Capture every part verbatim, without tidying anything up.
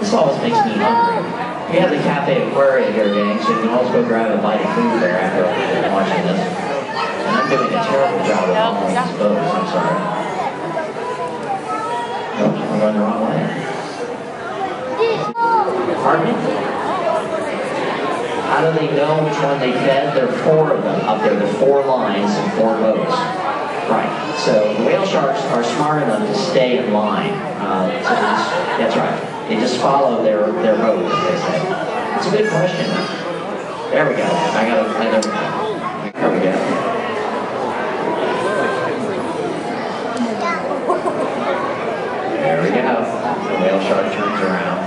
This always makes me hungry. We have the Cafe Aquaria here, gang, so you can always go grab a bite of food there after watching this. And I'm doing a terrible job of all these photos, I'm sorry. Nope, I'm going the wrong way. Pardon me? How do they know which one they fed? There are four of them up there. There are four lines and four boats. Right, so the whale sharks are smart enough to stay in line. Uh, so that's, that's right. They just follow their, their road, as they say. It's a good question. There we go. I got to, I never know. There we go. There we go. The whale shark turns around.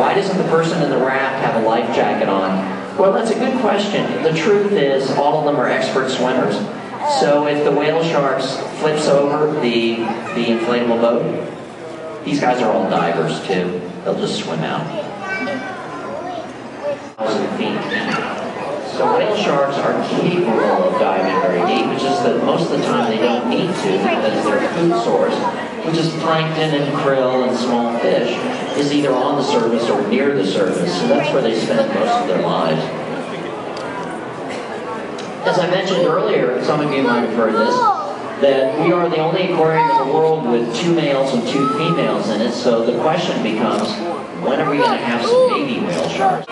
Why doesn't the person in the raft have a life jacket on? Well, that's a good question. The truth is, all of them are expert swimmers. So if the whale sharks flips over the, the inflatable boat, these guys are all divers too. They'll just swim out. one thousand feet. So whale sharks are capable of diving very deep. It's just that most of the time they don't need to because their food source, which is plankton and krill and small fish, is either on the surface or near the surface. So that's where they spend most of their lives. As I mentioned earlier, some of you might have heard this, that we are the only aquarium in the world with two males and two females in it, so the question becomes, when are we going to have some baby whale sharks?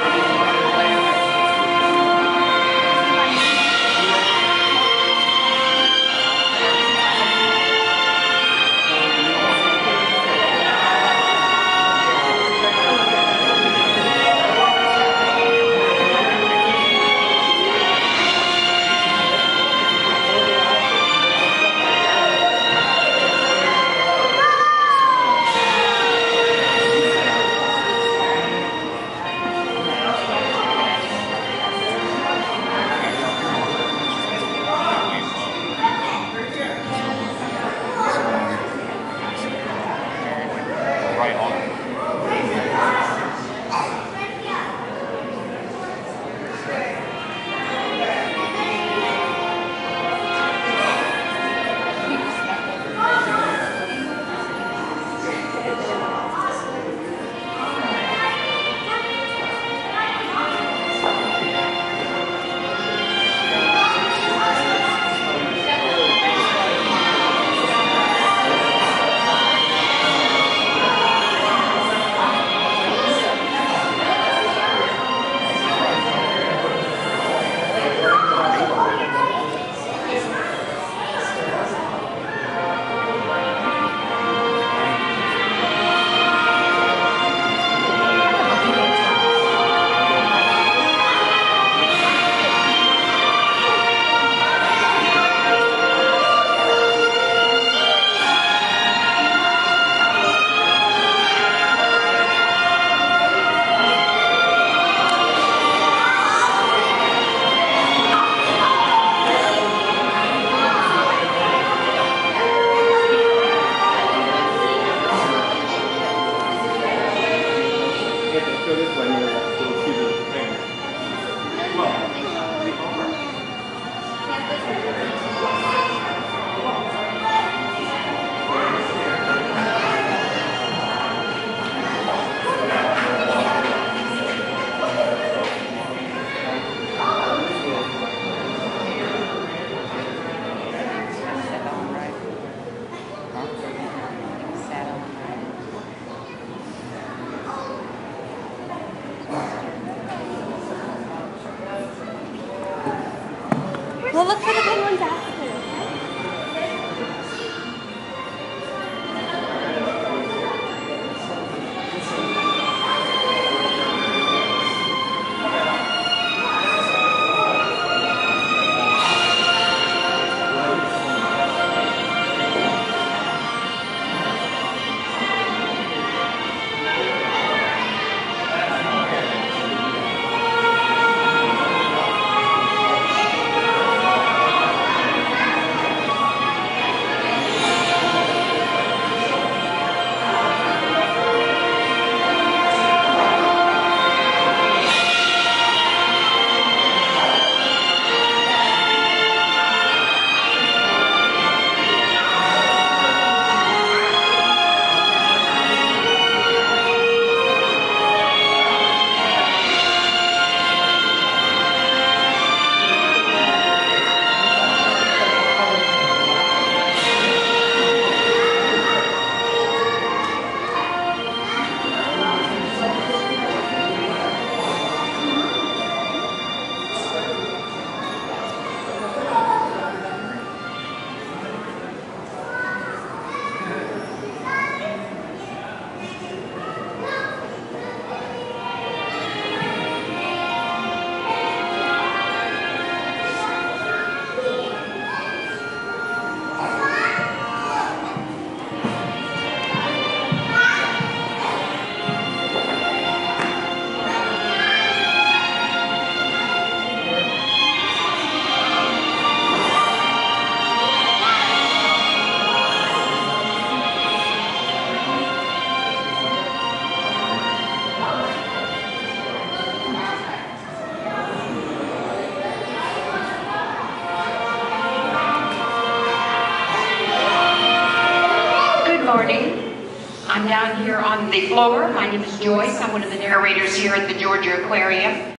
We'll look for the penguins after. I'm down here on the floor. My name is Joyce. I'm one of the narrators here at the Georgia Aquarium.